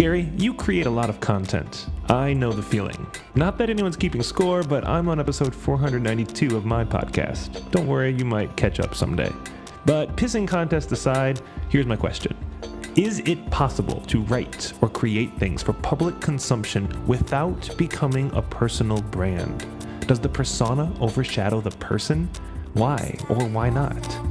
Gary, you create a lot of content. I know the feeling. Not that anyone's keeping score, but I'm on episode 492 of my podcast. Don't worry, you might catch up someday. But pissing contest aside, here's my question. Is it possible to write or create things for public consumption without becoming a personal brand? Does the persona overshadow the person? Why or why not?